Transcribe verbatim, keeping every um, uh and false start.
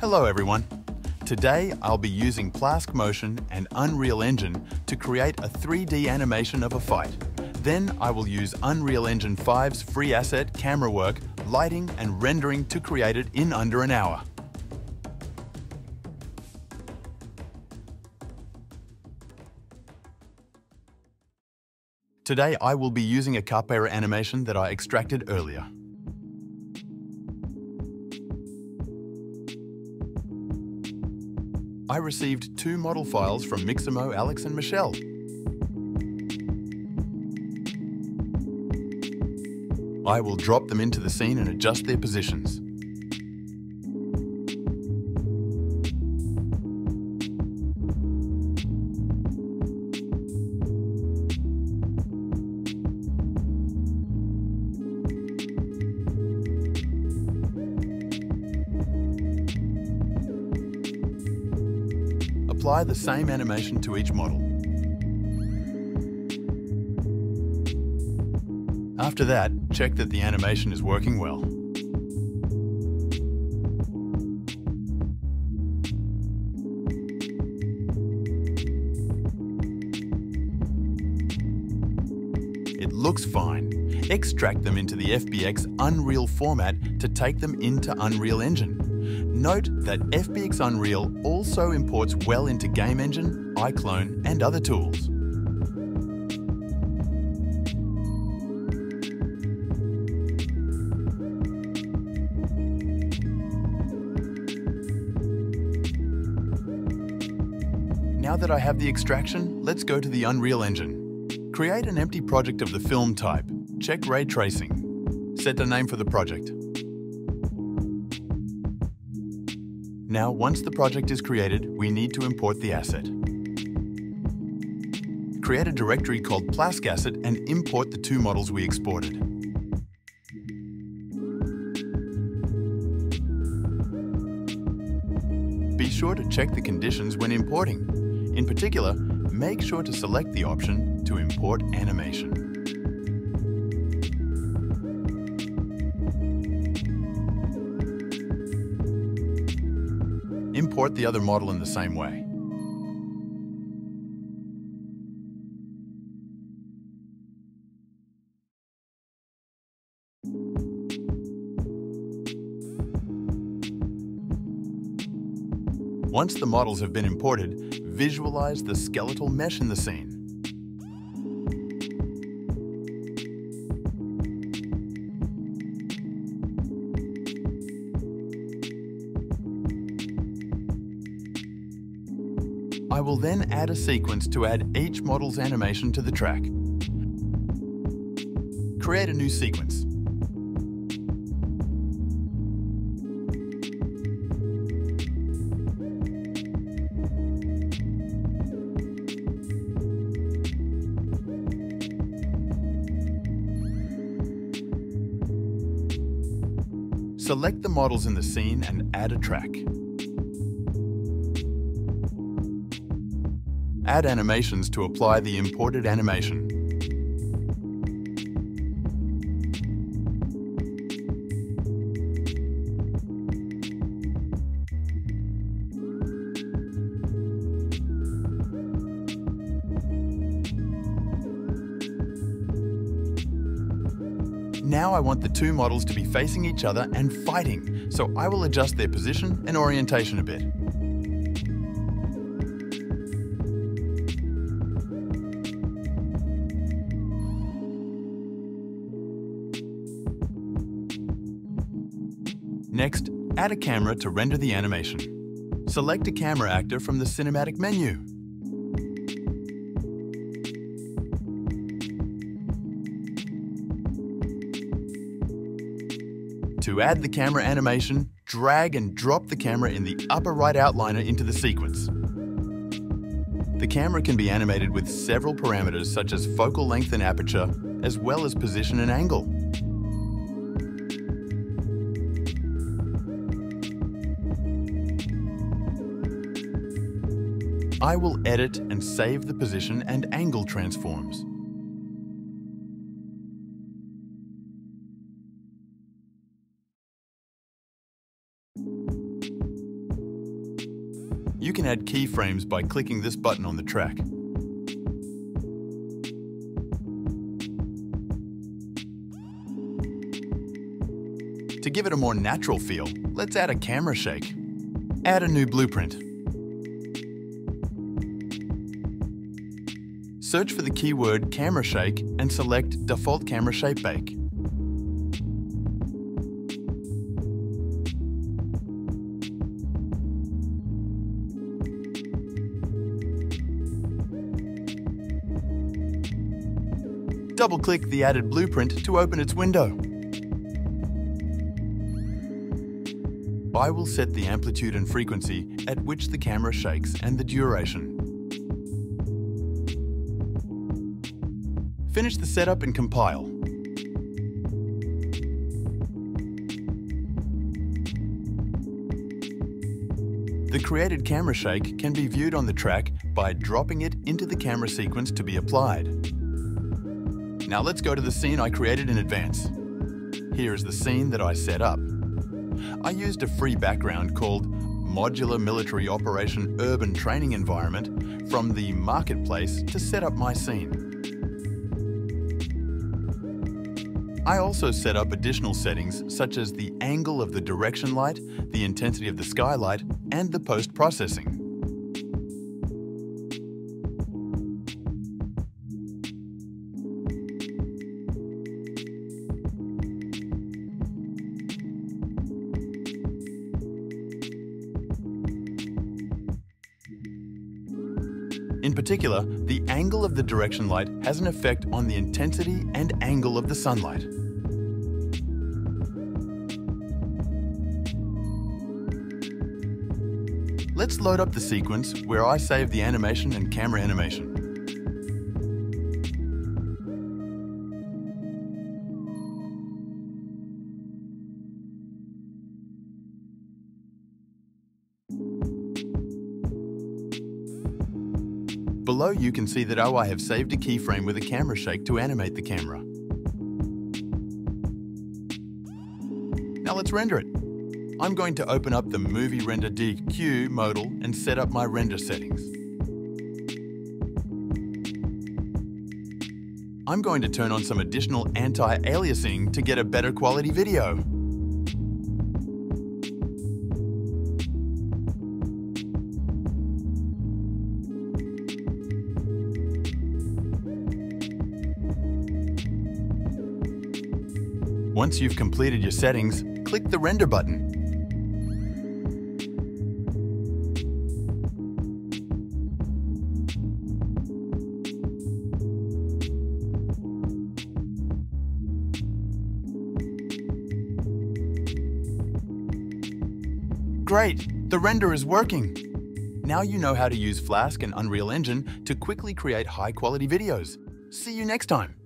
Hello everyone. Today I'll be using Plask Motion and Unreal Engine to create a three D animation of a fight. Then I will use Unreal Engine five's free asset, camera work, lighting and rendering to create it in under an hour. Today I will be using a Capoeira animation that I extracted earlier. I received two model files from Mixamo, Alex and Michelle. I will drop them into the scene and adjust their positions. Apply the same animation to each model. After that, check that the animation is working well. It looks fine. Extract them into the F B X Unreal format to take them into Unreal Engine. Note that F B X Unreal also imports well into Game Engine, iClone and other tools. Now that I have the extraction, let's go to the Unreal Engine. Create an empty project of the film type. Check ray tracing. Set a name for the project. Now, once the project is created, we need to import the asset. Create a directory called Plask Asset and import the two models we exported. Be sure to check the conditions when importing. In particular, make sure to select the option to import animation. Import the other model in the same way. Once the models have been imported, visualize the skeletal mesh in the scene. I will then add a sequence to add each model's animation to the track. Create a new sequence. Select the models in the scene and add a track. Add animations to apply the imported animation. Now I want the two models to be facing each other and fighting, so I will adjust their position and orientation a bit. Next, add a camera to render the animation. Select a camera actor from the cinematic menu. To add the camera animation, drag and drop the camera in the upper right outliner into the sequence. The camera can be animated with several parameters such as focal length and aperture, as well as position and angle. I will edit and save the position and angle transforms. you can add keyframes by clicking this button on the track. To give it a more natural feel, let's add a camera shake. Add a new blueprint. Search for the keyword camera shake and select default camera shape bake. Double-click the added blueprint to open its window. I will set the amplitude and frequency at which the camera shakes and the duration. Finish the setup and compile. The created camera shake can be viewed on the track by dropping it into the camera sequence to be applied. Now let's go to the scene I created in advance. Here is the scene that I set up. I used a free background called Modular Military Operation Urban Training Environment from the marketplace to set up my scene. I also set up additional settings such as the angle of the direction light, the intensity of the skylight, and the post-processing. In particular, the angle of the direction light has an effect on the intensity and angle of the sunlight. Let's load up the sequence where I save the animation and camera animation. Below you can see that oh, I have saved a keyframe with a camera shake to animate the camera. Now let's render it. I'm going to open up the Movie Render D Q modal and set up my render settings. I'm going to turn on some additional anti-aliasing to get a better quality video. Once you've completed your settings, click the Render button. Great! The render is working! Now you know how to use Plask and Unreal Engine to quickly create high-quality videos. See you next time!